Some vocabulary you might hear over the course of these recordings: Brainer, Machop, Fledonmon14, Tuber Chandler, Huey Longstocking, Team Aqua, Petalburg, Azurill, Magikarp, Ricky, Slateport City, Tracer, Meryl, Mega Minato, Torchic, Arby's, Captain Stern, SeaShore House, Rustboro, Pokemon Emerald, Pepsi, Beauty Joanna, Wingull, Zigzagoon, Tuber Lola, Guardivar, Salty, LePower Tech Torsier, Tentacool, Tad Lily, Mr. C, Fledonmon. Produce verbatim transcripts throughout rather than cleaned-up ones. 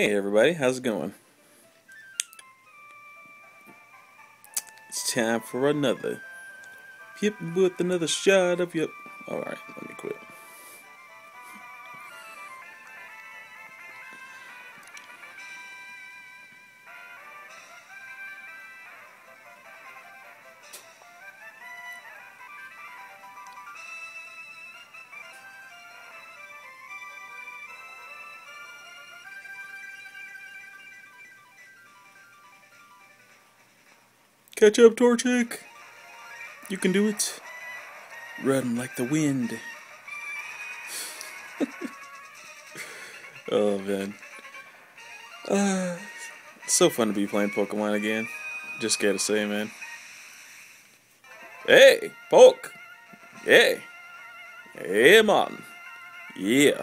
Hey everybody, how's it going? It's time for another. Yep, with another shot of yep. Alright, let me quit. Catch up, Torchic! You can do it! Run like the wind! Oh man. Uh, it's so fun to be playing Pokemon again. Just gotta say, man. Hey! Poke! Hey! Hey, man! Yeah!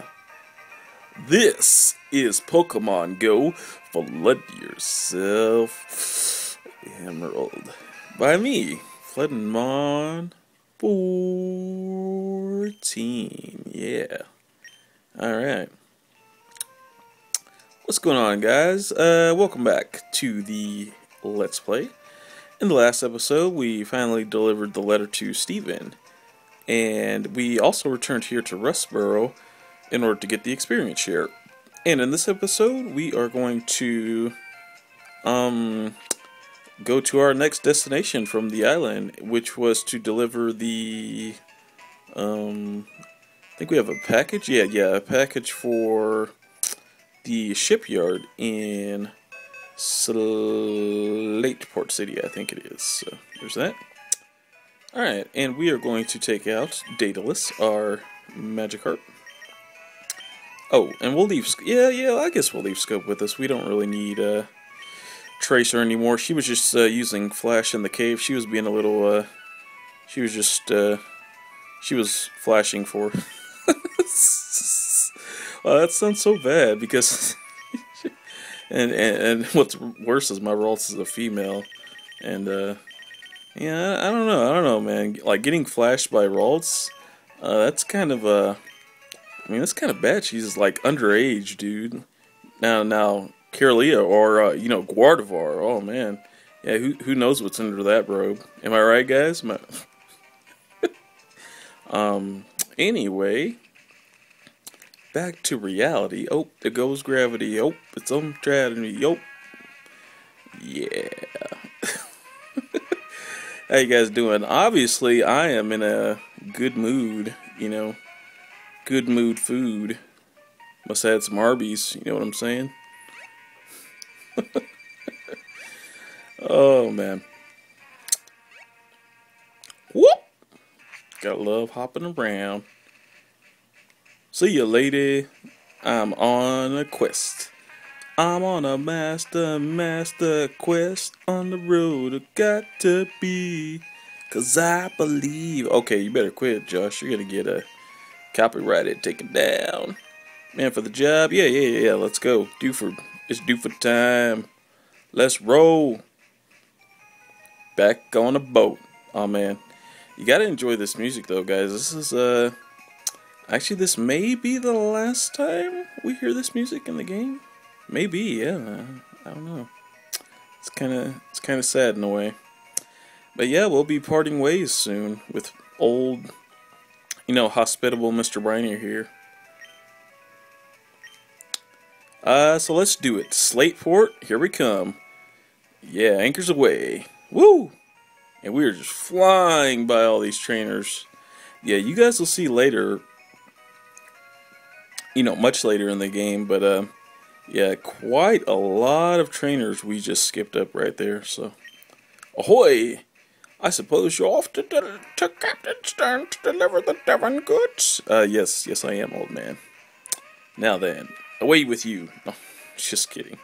This is Pokemon Go! Flood yourself! Emerald. By me, Fledonmon fourteen. Yeah. Alright. What's going on, guys? Uh, welcome back to the Let's Play. In the last episode, we finally delivered the letter to Steven. And we also returned here to Rustboro in order to get the experience share. And in this episode, we are going to... Um... go to our next destination from the island, which was to deliver the, um, I think we have a package, yeah, yeah, a package for the shipyard in Slateport City, I think it is, so there's that. Alright, and we are going to take out Daedalus, our Magikarp. Oh, and we'll leave, yeah, yeah, I guess we'll leave Scope with us, we don't really need, uh, Tracer anymore. She was just uh, using Flash in the cave. She was being a little, uh, she was just, uh, she was flashing for well, that sounds so bad because and, and and what's worse is my Ralts is a female and uh, yeah, I, I don't know, I don't know, man. Like getting flashed by Ralts, uh, that's kind of, uh, I mean, that's kind of bad. She's like underage, dude. Now, now Kirlia or, uh, you know, Guardivar. Oh, man. Yeah, who who knows what's under that robe? Am I right, guys? Am I... um, anyway, back to reality. Oh, there goes gravity. Oh, it's on tragedy. Oh, yeah. How you guys doing? Obviously, I am in a good mood, you know. Good mood food. Must have had some Arby's, you know what I'm saying? Oh man. Whoop! Gotta love hopping around. See ya, lady. I'm on a quest. I'm on a master, master quest. On the road, I got to be. Cause I believe. Okay, you better quit, Josh. You're gonna get a copyrighted taken down. Man, for the job. Yeah, yeah, yeah. Let's go. Do for. It's due for time. Let's roll. Back on a boat. Oh man, you gotta enjoy this music though, guys. This is uh, actually this may be the last time we hear this music in the game. Maybe, yeah. I don't know. It's kind of it's kind of sad in a way. But yeah, we'll be parting ways soon with old, you know, hospitable Mister Brainer here. Uh, so let's do it. Slateport, here we come. Yeah, anchors away. Woo! And we are just flying by all these trainers. Yeah, you guys will see later, you know, much later in the game, but, uh, yeah, quite a lot of trainers we just skipped up right there, so. Ahoy! I suppose you're off to, to, to Captain Stern to deliver the Devon goods? Uh, yes, yes I am, old man. Now then. Away with you. No, just kidding.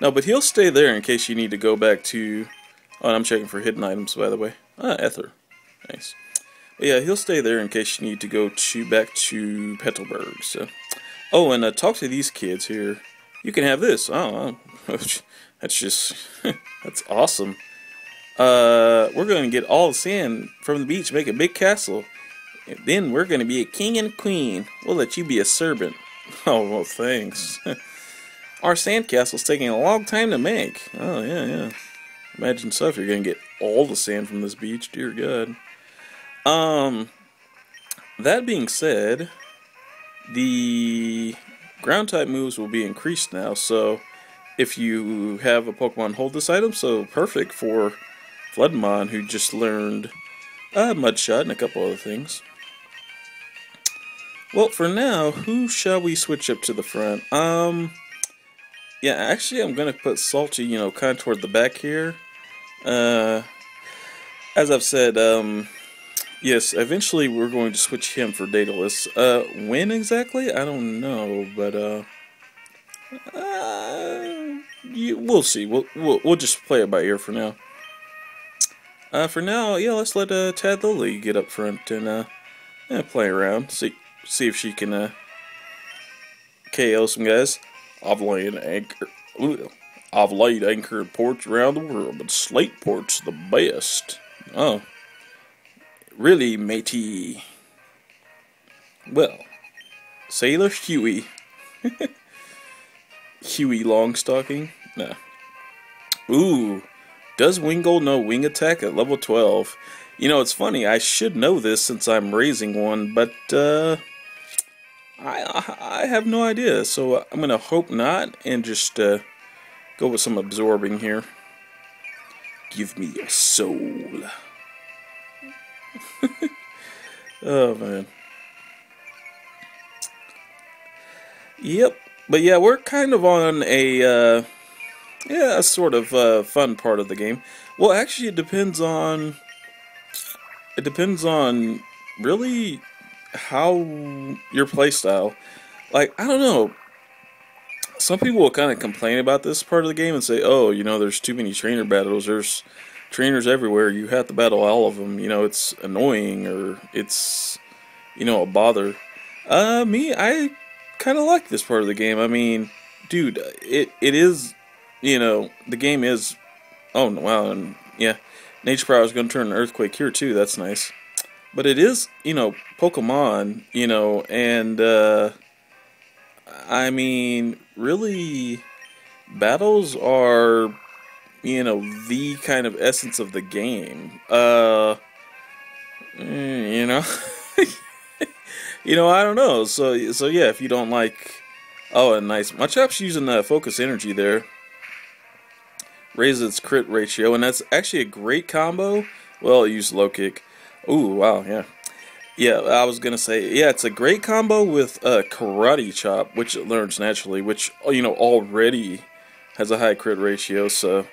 No, but he'll stay there in case you need to go back to... Oh, and I'm checking for hidden items, by the way. Ah, Ether. Nice. But yeah, he'll stay there in case you need to go to back to Petalburg, so... Oh, and uh, talk to these kids here. You can have this. Oh, that's just... that's awesome. Uh, we're going to get all the sand from the beach, make a big castle. And then we're going to be a king and a queen. We'll let you be a servant. Oh, well, thanks. Our sandcastle's taking a long time to make. Oh, yeah, yeah. Imagine so if you're going to get all the sand from this beach. Dear God. Um, that being said, the ground-type moves will be increased now, so if you have a Pokemon hold this item, so perfect for Fledonmon, who just learned uh, Mud Shot and a couple other things. Well, for now, who shall we switch up to the front? Um, yeah, actually, I'm going to put Salty, you know, kind of toward the back here. Uh, as I've said, um, yes, eventually we're going to switch him for Daedalus. Uh, when exactly? I don't know, but, uh, uh you, we'll see. We'll, we'll, we'll just play it by ear for now. Uh, for now, yeah, let's let, uh, Tad Lily get up front and, uh, yeah, play around, see. See if she can uh, K O some guys. I've laid anchor. Ooh, I've laid anchor ports around the world, but Slateport's the best. Oh, really, matey? Well, Sailor Huey, Huey Longstocking. No. Ooh, does Wingull know Wing Attack at level twelve? You know, it's funny. I should know this since I'm raising one, but uh. I, I have no idea, so I'm going to hope not, and just uh, go with some absorbing here. Give me your soul. Oh, man. Yep, but yeah, we're kind of on a, uh, yeah, a sort of uh, fun part of the game. Well, actually, it depends on, it depends on, really, how your playstyle. Like, I don't know, some people will kind of complain about this part of the game and say, oh, you know, there's too many trainer battles, there's trainers everywhere, you have to battle all of them, you know, it's annoying, or it's, you know, a bother. Uh, me, I kind of like this part of the game. I mean, dude, it it is, you know, the game is, oh, wow, and yeah, Nature Power is going to turn an earthquake here too, that's nice. But it is, you know, Pokemon, you know, and, uh, I mean, really, battles are, you know, the kind of essence of the game. Uh, you know, you know, I don't know, so, so yeah, if you don't like, oh, and nice, my chop's using the uh, focus energy there, raises its crit ratio, and that's actually a great combo. Well, it used low kick. Ooh, wow, yeah. Yeah, I was going to say, yeah, it's a great combo with uh, Karate Chop, which it learns naturally, which, you know, already has a high crit ratio, so...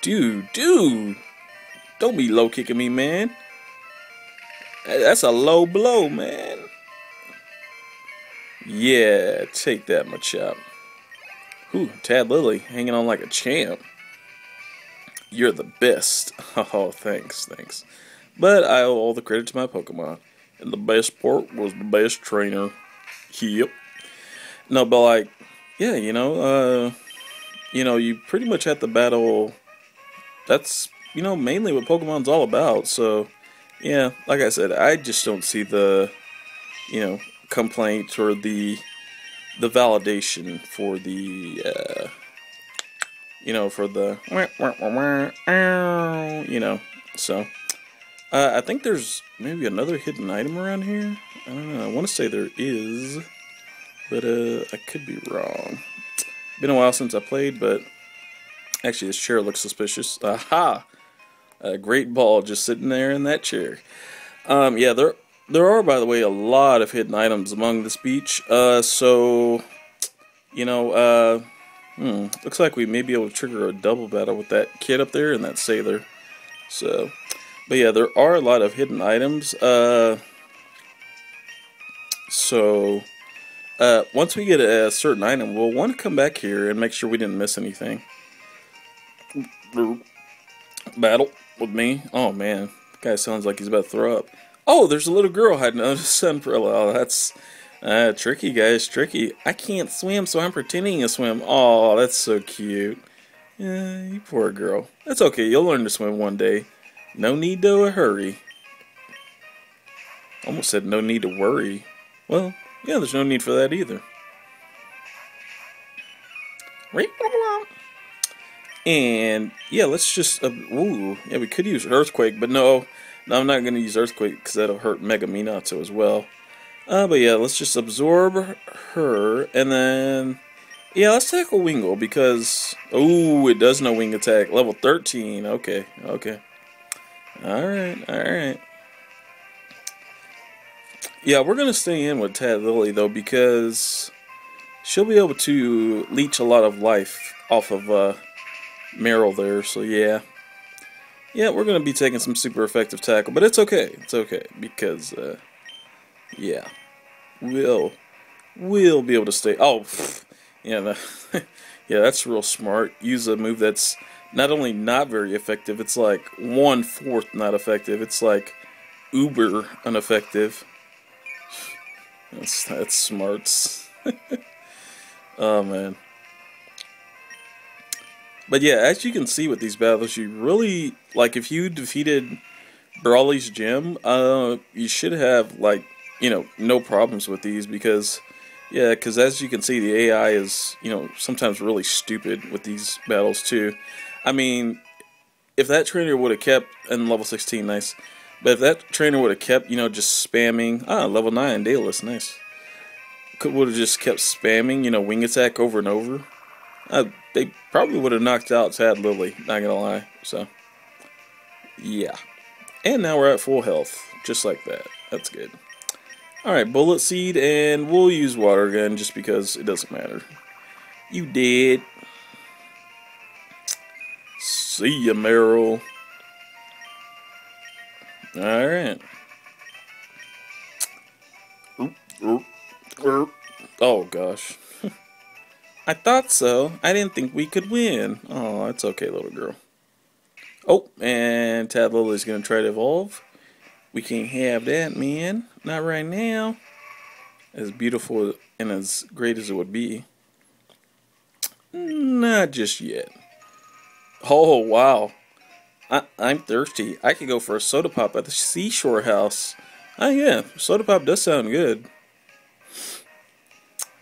Dude, dude! Don't be low-kicking me, man. That's a low blow, man. Yeah, take that, my chop. Ooh, Tad Lily, hanging on like a champ. You're the best. Oh, thanks, thanks. But I owe all the credit to my Pokemon. And the best part was the best trainer. Yep. No, but like, yeah, you know, uh, you know, you pretty much have to battle. That's, you know, mainly what Pokemon's all about. So, yeah, like I said, I just don't see the, you know, complaint or the, the validation for the, uh, you know, for the, you know, so. Uh, I think there's maybe another hidden item around here. I don't know. I want to say there is, but uh, I could be wrong. Been a while since I played, but actually this chair looks suspicious. Aha! A great ball just sitting there in that chair. Um, yeah, there there are, by the way, a lot of hidden items among this beach. Uh, so, you know, uh, hmm, looks like we may be able to trigger a double battle with that kid up there and that sailor. So... But yeah, there are a lot of hidden items, uh, so, uh, once we get a certain item, we'll want to come back here and make sure we didn't miss anything. Battle with me. Oh, man. The guy sounds like he's about to throw up. Oh, there's a little girl hiding under the umbrella. Oh, that's, uh, tricky, guys, tricky. I can't swim, so I'm pretending to swim. Oh, that's so cute. Yeah, you poor girl. That's okay, you'll learn to swim one day. No need to hurry. Almost said no need to worry. Well, yeah, there's no need for that either. And yeah, let's just uh, ooh, yeah, we could use Earthquake, but no, no I'm not going to use Earthquake because that'll hurt Mega Minato as well. Uh, but yeah, let's just absorb her, and then yeah, let's tackle Wingull because ooh, it does no wing attack, level thirteen. Okay, okay, all right, all right. Yeah, we're going to stay in with Tad Lily, though, because she'll be able to leech a lot of life off of uh, Meryl there, so yeah. Yeah, we're going to be taking some super effective tackle, but it's okay. It's okay, because, uh, yeah, we'll, we'll be able to stay. Oh, pfft. yeah, the, yeah, that's real smart. Use a move that's not only not very effective, it's like one-fourth not effective. It's like uber ineffective. That's, that's smarts. Oh, man. But yeah, as you can see with these battles, you really, like, if you defeated Brawly's Gym, uh, you should have, like, you know, no problems with these because, yeah, because as you can see, the A I is, you know, sometimes really stupid with these battles, too. I mean, if that trainer would have kept in level sixteen, nice. But if that trainer would have kept, you know, just spamming, ah, level nine, Daedalus, nice. Could would have just kept spamming, you know, wing attack over and over. Uh, they probably would have knocked out Tad Lily, not gonna lie. So, yeah. And now we're at full health, just like that. That's good. All right, Bullet Seed, and we'll use Water Gun just because it doesn't matter. You dead. See ya, Meryl. Alright. Oh, gosh. I thought so. I didn't think we could win. Oh, that's okay, little girl. Oh, and Tad Lily's going to try to evolve. We can't have that, man. Not right now. As beautiful and as great as it would be. Not just yet. Oh, wow. I, I'm thirsty. I could go for a soda pop at the Seashore House. Oh yeah, soda pop does sound good.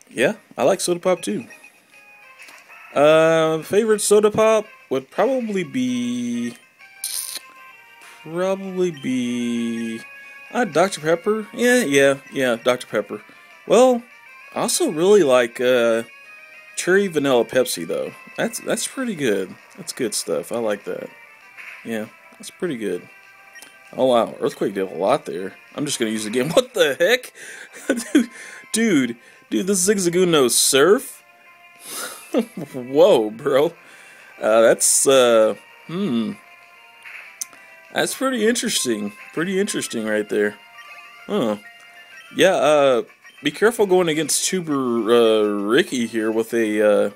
Yeah, I like soda pop too. Uh, favorite soda pop would probably be probably be uh, Doctor Pepper. Yeah, yeah, yeah, Doctor Pepper. Well, I also really like uh, cherry vanilla Pepsi though. That's that's pretty good. That's good stuff. I like that. Yeah, that's pretty good. Oh wow, Earthquake did a lot there. I'm just gonna use the game. What the heck? dude, dude, this Zigzagoon knows Surf? Whoa, bro. Uh, that's, uh, hmm. That's pretty interesting. Pretty interesting right there. Huh. Yeah, uh, be careful going against Tuber uh, Ricky here with a, uh,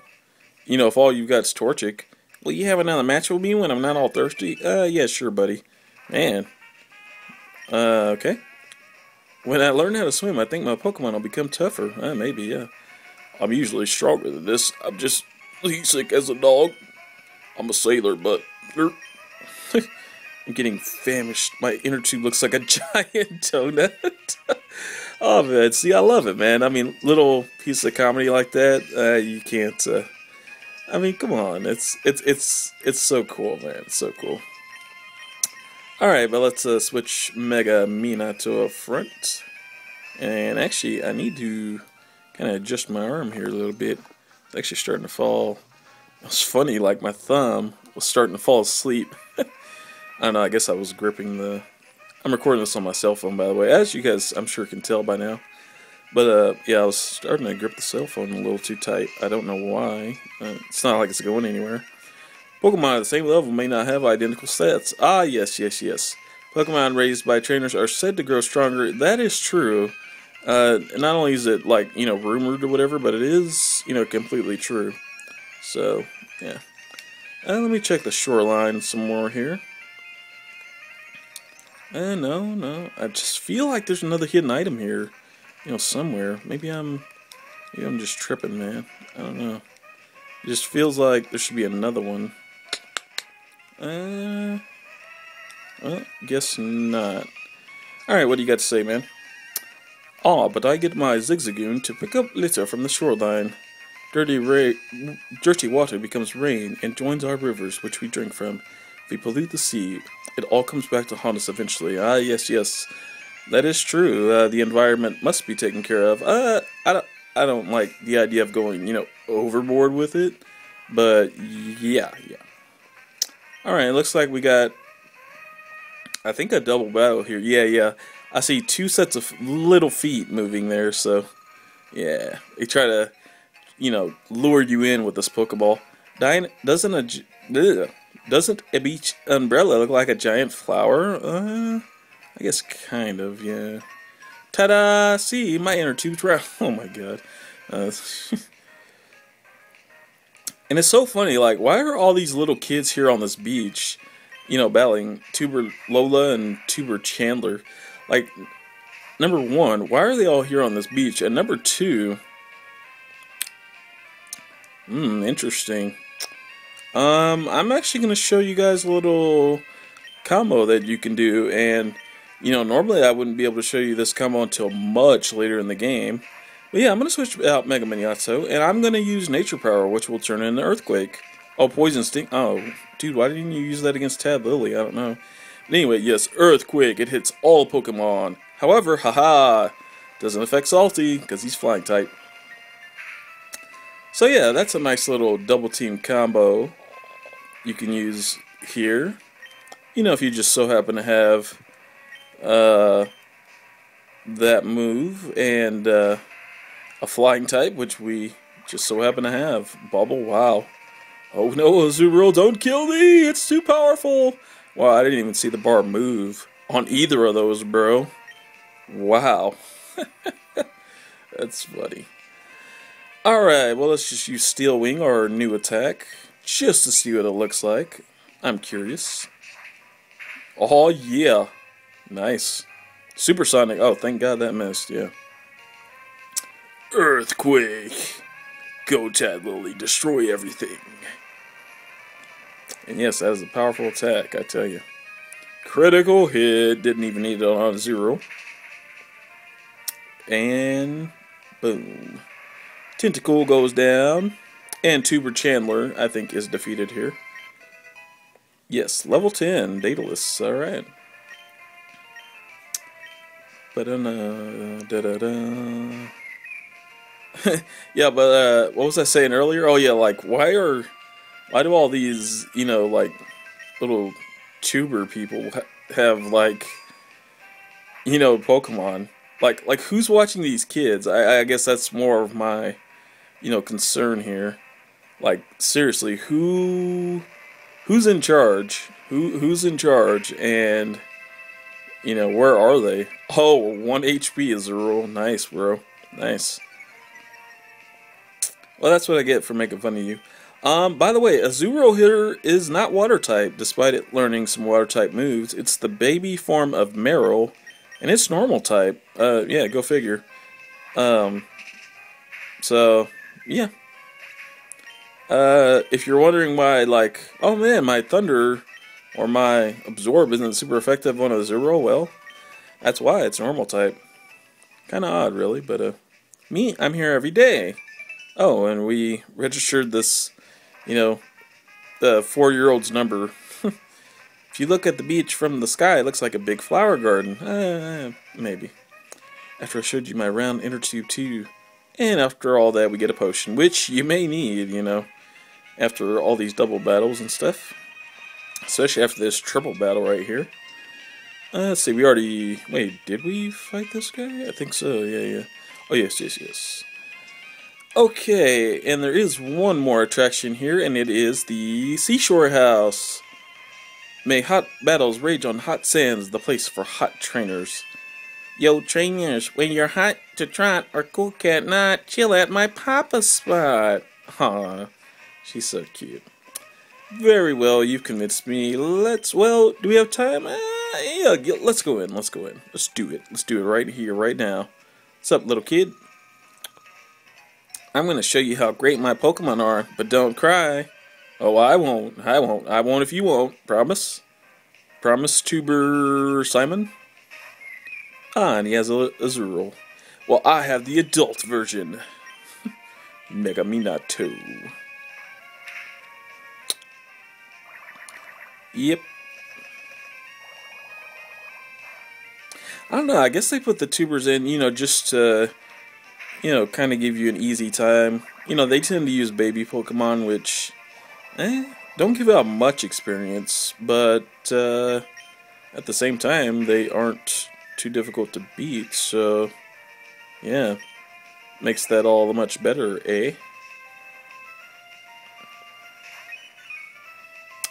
you know, if all you've got is Torchic. Will you have another match with me when I'm not all thirsty? Uh, yeah, sure, buddy. Man. Uh, okay. When I learn how to swim, I think my Pokemon will become tougher. Uh, maybe, yeah. I'm usually stronger than this. I'm just seasick as a dog. I'm a sailor, but... I'm getting famished. My inner tube looks like a giant donut. Oh, man. See, I love it, man. I mean, little piece of comedy like that, uh, you can't... Uh, I mean, come on, it's it's it's it's so cool, man. It's so cool. All right, but let's uh, switch Mega Minato up front. And actually, I need to kind of adjust my arm here a little bit. It's actually starting to fall. It's funny, like my thumb was starting to fall asleep. I don't know. I guess I was gripping the. I'm recording this on my cell phone, by the way, as you guys I'm sure can tell by now. But, uh, yeah, I was starting to grip the cell phone a little too tight. I don't know why. Uh, it's not like it's going anywhere. Pokemon at the same level may not have identical stats. Ah, yes, yes, yes. Pokemon raised by trainers are said to grow stronger. That is true. Uh, not only is it, like, you know, rumored or whatever, but it is, you know, completely true. So, yeah. Uh, let me check the shoreline some more here. Uh, no, no. I just feel like there's another hidden item here. You know, somewhere. Maybe I'm, maybe I'm just tripping, man. I don't know. It just feels like there should be another one. Uh, well, guess not. All right, what do you got to say, man? Ah, but I get my Zigzagoon to pick up litter from the shoreline. Dirty, ra dirty water becomes rain and joins our rivers, which we drink from. If we pollute the sea, it all comes back to haunt us eventually. Ah, yes, yes. That is true. Uh, the environment must be taken care of. Uh, I don't, I don't like the idea of going, you know, overboard with it. But, yeah, yeah. Alright, it looks like we got, I think, a double battle here. Yeah, yeah. I see two sets of little feet moving there, so, yeah. They try to, you know, lure you in with this Pokeball. Dine, doesn't a... Ugh. Doesn't a beach umbrella look like a giant flower? Uh, I guess kind of, yeah. Ta-da! See, my inner tube's round. Oh my god. Uh, and it's so funny, like, why are all these little kids here on this beach, you know, battling Tuber Lola and Tuber Chandler? Like, number one, why are they all here on this beach? And number two... Hmm, interesting. Um, I'm actually going to show you guys a little combo that you can do, and, you know, normally I wouldn't be able to show you this combo until much later in the game, but yeah, I'm going to switch out Mega Minato, and I'm going to use Nature Power, which will turn into Earthquake. Oh, Poison Sting, oh, dude, why didn't you use that against Tad Lily? I don't know. Anyway, yes, Earthquake, it hits all Pokemon. However, haha, doesn't affect Salty, because he's flying type. So yeah, that's a nice little double team combo you can use here. You know, if you just so happen to have uh, that move and uh, a flying type, which we just so happen to have. Bubble, wow. Oh no, Azurill, don't kill me! It's too powerful! Wow, I didn't even see the bar move on either of those, bro. Wow. That's funny. Alright, well, let's just use Steel Wing, our new attack, just to see what it looks like. I'm curious. Oh, yeah. Nice. Supersonic. Oh, thank God that missed, yeah. Earthquake. Go, Tad Lily. Destroy everything. And yes, that is a powerful attack, I tell you. Critical hit. Didn't even need it on zero. And boom. Tentacool goes down, and Tuber Chandler, I think, is defeated here. Yes, level ten, Daedalus, alright. Ba-da-da-da-da-da. Yeah, but, uh, what was I saying earlier? Oh, yeah, like, why are, why do all these, you know, like, little tuber people ha have, like, you know, Pokemon? Like, like, who's watching these kids? I, I guess that's more of my... you know, concern here. Like, seriously, who, who's in charge? Who, who's in charge? And, you know, where are they? Oh, one H P is a rule. Nice, bro. Nice. Well, that's what I get for making fun of you. Um, by the way, Azurill here is not water type, despite it learning some water type moves. It's the baby form of Meryl, and it's normal type. Uh, yeah, go figure. Um, so... yeah. Uh, if you're wondering why, like, oh man, my Thunder or my Absorb isn't super effective on Azurill, well, that's why. It's normal type. Kind of odd, really, but uh, me, I'm here every day. Oh, and we registered this, you know, the four-year-old's number. If you look at the beach from the sky, it looks like a big flower garden. Uh, maybe. After I showed you my round inner tube too. And after all that, we get a potion, which you may need, you know, after all these double battles and stuff. Especially after this triple battle right here. Uh, let's see, we already... Wait, did we fight this guy? I think so, yeah, yeah. Oh, yes, yes, yes. Okay, and there is one more attraction here, and it is the SeaShore House. May hot battles rage on hot sands, the place for hot trainers. Yo, trainers, when you're hot to trot or cool cat not, chill at my papa's spot. Huh, she's so cute. Very well, you've convinced me. Let's, well, do we have time? Uh, yeah, let's go in, let's go in. Let's do it. Let's do it right here, right now. What's up, little kid? I'm going to show you how great my Pokemon are, but don't cry. Oh, I won't. I won't. I won't if you won't. Promise? Promise, Tuber Simon? Ah, and he has a Azurill. Well, I have the adult version. Mega Minato. Yep. I don't know, I guess they put the tubers in, you know, just to, you know, kind of give you an easy time. You know, they tend to use baby Pokemon, which, eh, don't give out much experience, but uh, at the same time, they aren't too difficult to beat, so, yeah, makes that all the much better, eh?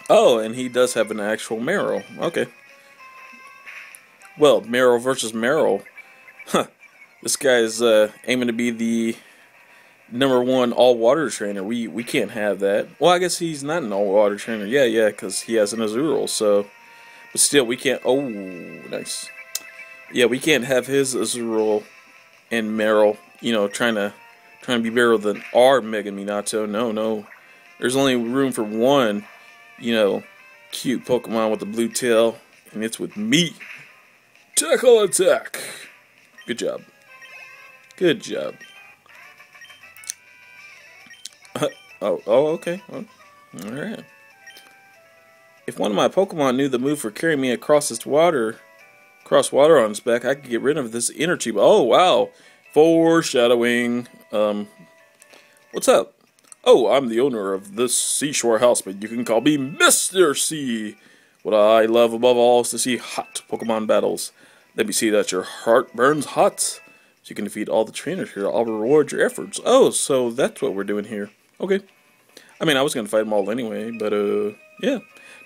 Oh, and he does have an actual Meryl, okay. Well, Meryl versus Meryl. Huh. This guy's uh, aiming to be the number one all-water trainer. We we can't have that. Well, I guess he's not an all-water trainer. Yeah, yeah, because he has an Azurill, so... But still, we can't... Oh, nice. Yeah, we can't have his Azurill and Meryl, you know, trying to trying to be better than our Mega Minato. No, no. There's only room for one, you know, cute Pokemon with a blue tail, and it's with me. Tackle attack! Good job. Good job. Uh, oh, oh, okay. Well, alright. If one of my Pokemon knew the move for carrying me across this water, across water on its back, I could get rid of this energy. Oh, wow. Foreshadowing. Um, what's up? Oh, I'm the owner of this SeaShore House, but you can call me Mister C. What I love above all is to see hot Pokemon battles. Let me see that your heart burns hot. So you can defeat all the trainers here. I'll reward your efforts. Oh, so that's what we're doing here. Okay. I mean, I was going to fight them all anyway, but, uh, yeah.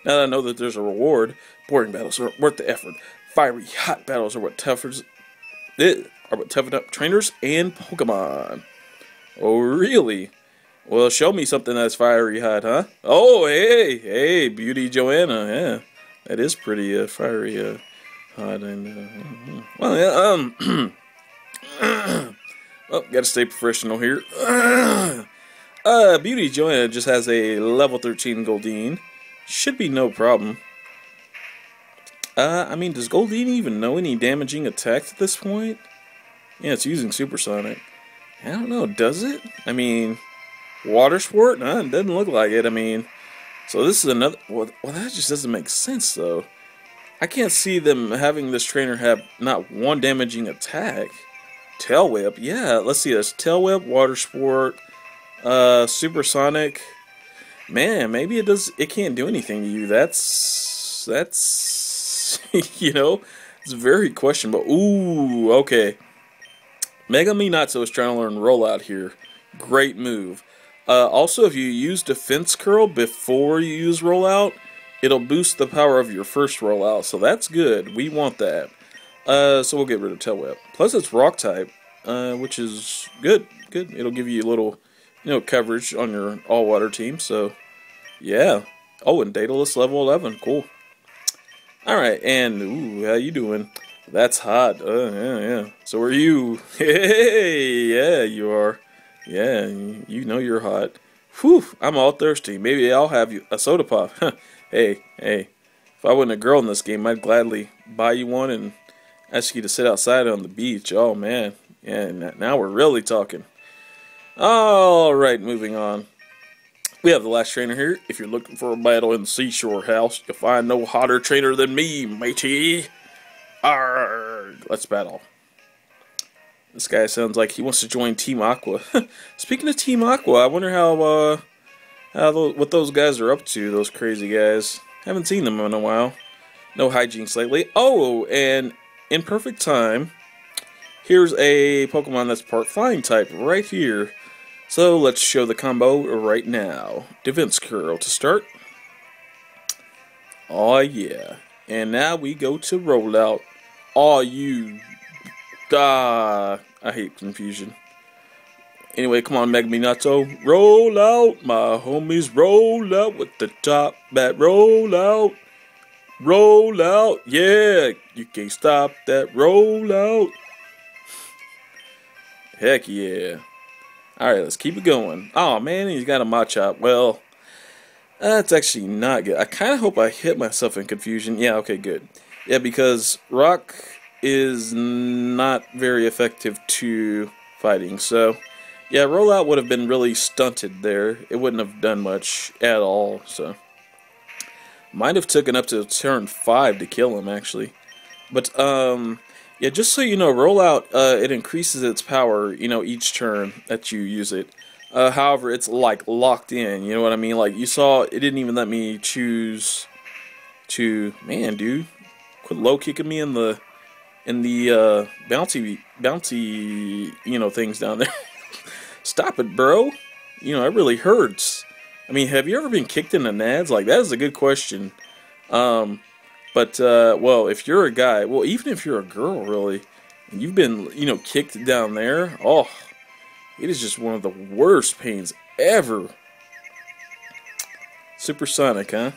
Now that I know that there's a reward, boring battles are worth the effort. Fiery, hot battles are what toughens, are what toughen up trainers and Pokemon. Oh, really? Well, show me something that's fiery hot, huh? Oh, hey, hey, Beauty Joanna, yeah. That is pretty uh, fiery uh, hot, and uh, well, yeah. Um, well, gotta stay professional here. uh, Beauty Joanna just has a level thirteen Goldeen. Should be no problem. Uh, I mean, does Goldeen even know any damaging attacks at this point? Yeah, it's using Supersonic. I don't know. Does it? I mean, Water Sport? No, it doesn't look like it. I mean. So this is another... Well, well, that just doesn't make sense, though. I can't see them having this trainer have not one damaging attack. Tail Whip. Yeah, let's see this. Tail Whip, Water Sport, uh, Supersonic. Man, maybe it does. It can't do anything to you. That's... That's... you know? It's very questionable. Ooh, okay. Mega Minato is trying to learn Rollout here. Great move. Uh, also, if you use Defense Curl before you use Rollout, it'll boost the power of your first Rollout, so that's good. We want that. Uh, so we'll get rid of Tail Whip. Plus, it's Rock-type, uh, which is good. Good. It'll give you a little, you know, coverage on your all-water team, so yeah. Oh, and Daedalus level eleven. Cool. Alright, and ooh, how you doing? That's hot. Uh, yeah, yeah. So are you. Hey, yeah, you are. Yeah, you know you're hot. Whew, I'm all thirsty. Maybe I'll have you a soda pop. hey, hey, if I wasn't a girl in this game, I'd gladly buy you one and ask you to sit outside on the beach. Oh, man. Yeah, now we're really talking. All right, moving on. We have the last trainer here. If you're looking for a battle in the SeaShore House, you'll find no hotter trainer than me, matey. Arrgh, let's battle. This guy sounds like he wants to join Team Aqua. Speaking of Team Aqua, I wonder how, uh, how th what those guys are up to, those crazy guys. Haven't seen them in a while. No hijinks lately. Oh, and in perfect time, here's a Pokemon that's part flying type right here. So let's show the combo right now. Defense Curl to start. Oh yeah. And now we go to Rollout. Aw, you... Ah, I hate confusion. Anyway, come on, Mega Minato. Roll out, my homies. Roll out with the top bat. Roll out. Roll out. Yeah, you can't stop that. Roll out. Heck yeah. Alright, let's keep it going. Oh man, he's got a Machop. Well, that's actually not good. I kind of hope I hit myself in confusion. Yeah, okay, good. Yeah, because Rock... is not very effective to fighting, so Yeah, rollout would have been really stunted there. It wouldn't have done much at all, so. Might have taken up to turn five to kill him, actually. But, um, yeah, just so you know, rollout, uh, it increases its power, you know, each turn that you use it. Uh, however, it's, like, locked in, you know what I mean? Like, you saw, it didn't even let me choose to... Man, dude, quit low-kicking me in the, in the, uh, bounty, bounty, you know, things down there. Stop it, bro. You know, it really hurts. I mean, have you ever been kicked in the nads? Like, that is a good question. Um, but, uh, well, if you're a guy, well, even if you're a girl, really, and you've been, you know, kicked down there, oh, it is just one of the worst pains ever. Supersonic, huh?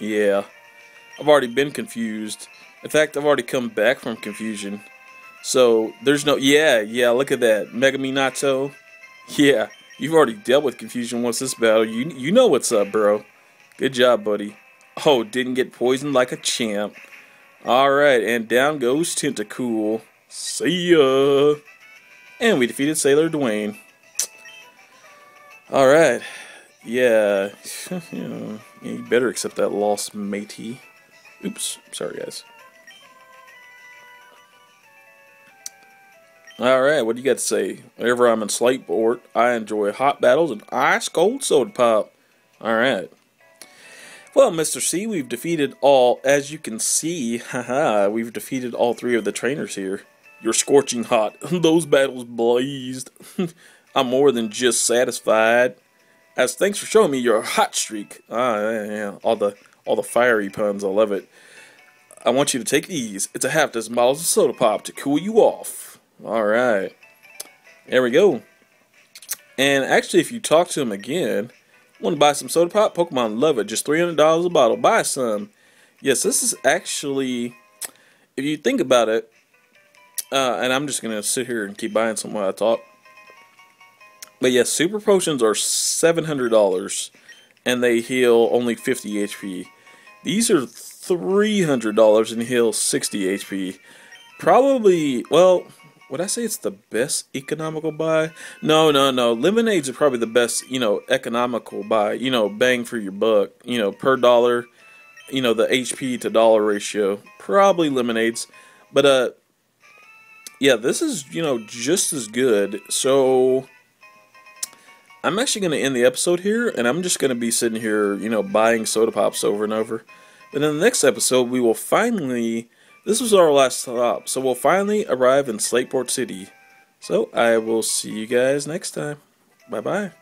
Yeah. I've already been confused. In fact, I've already come back from confusion. So, there's no, yeah, yeah, look at that. Mega Minato. Yeah, you've already dealt with confusion once this battle. You you know what's up, bro. Good job, buddy. Oh, didn't get poisoned like a champ. Alright, and down goes Tentacool. See ya. And we defeated Sailor Dwayne. Alright. Yeah. You better accept that loss, matey. Oops. Sorry, guys. Alright, what do you got to say? Whenever I'm in Slateport, I enjoy hot battles and ice cold soda pop. Alright. Well, Mister C, we've defeated all, as you can see, haha, we've defeated all three of the trainers here. You're scorching hot. Those battles blazed. I'm more than just satisfied. As thanks for showing me your hot streak. Ah, yeah, yeah. All the, all the fiery puns, I love it. I want you to take these. It's a half dozen bottles of soda pop to cool you off. Alright, there we go. And actually, if you talk to him again, want to buy some soda pop? Pokemon love it. Just three hundred dollars a bottle. Buy some. Yes, this is actually, if you think about it, uh, and I'm just going to sit here and keep buying some while I talk. But yes, super potions are seven hundred dollars, and they heal only fifty H P. These are three hundred dollars and heal sixty H P. Probably, well... Would I say it's the best economical buy? No, no, no. Lemonades are probably the best, you know, economical buy. You know, bang for your buck. You know, per dollar. You know, the H P to dollar ratio. Probably lemonades. But, uh, yeah, this is, you know, just as good. So, I'm actually going to end the episode here. And I'm just going to be sitting here, you know, buying soda pops over and over. But in the next episode, we will finally... This was our last stop, so we'll finally arrive in Slateport City. So I will see you guys next time. Bye-bye.